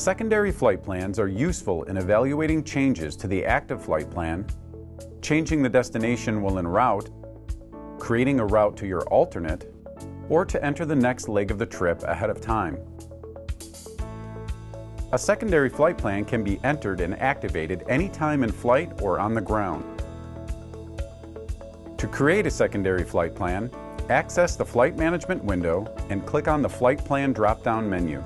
Secondary flight plans are useful in evaluating changes to the active flight plan, changing the destination while en route, creating a route to your alternate, or to enter the next leg of the trip ahead of time. A secondary flight plan can be entered and activated anytime in flight or on the ground. To create a secondary flight plan, access the Flight Management window and click on the Flight Plan drop-down menu.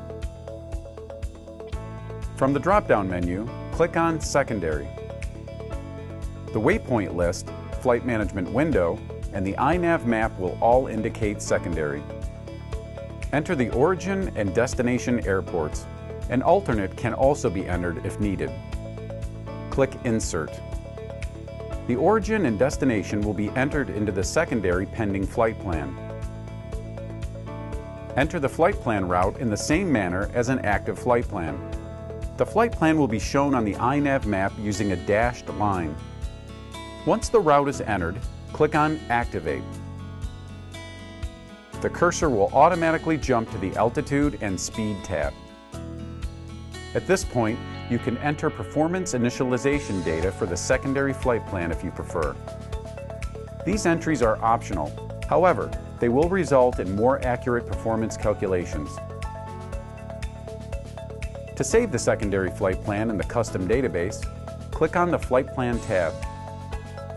From the drop-down menu, click on Secondary. The waypoint list, Flight Management window, and the INAV map will all indicate secondary. Enter the origin and destination airports. An alternate can also be entered if needed. Click Insert. The origin and destination will be entered into the secondary pending flight plan. Enter the flight plan route in the same manner as an active flight plan. The flight plan will be shown on the INAV map using a dashed line. Once the route is entered, click on Activate. The cursor will automatically jump to the Altitude and Speed tab. At this point, you can enter performance initialization data for the secondary flight plan if you prefer. These entries are optional. However, they will result in more accurate performance calculations. To save the secondary flight plan in the custom database, click on the Flight Plan tab.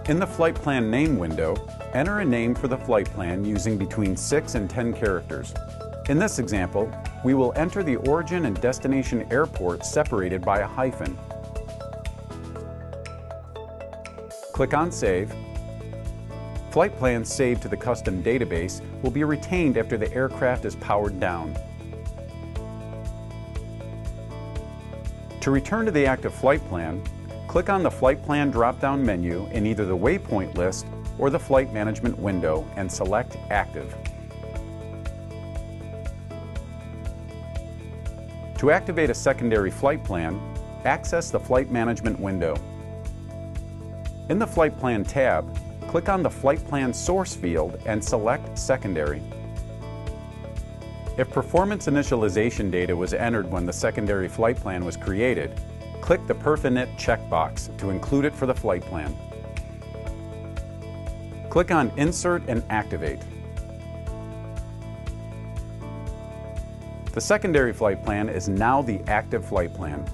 In the Flight Plan Name window, enter a name for the flight plan using between 6 and 10 characters. In this example, we will enter the origin and destination airport separated by a hyphen. Click on Save. Flight plans saved to the custom database will be retained after the aircraft is powered down. To return to the active flight plan, click on the Flight Plan drop-down menu in either the waypoint list or the Flight Management window and select Active. To activate a secondary flight plan, access the Flight Management window. In the Flight Plan tab, click on the Flight Plan Source field and select Secondary. If performance initialization data was entered when the secondary flight plan was created, click the Perfinit checkbox to include it for the flight plan. Click on Insert and Activate. The secondary flight plan is now the active flight plan.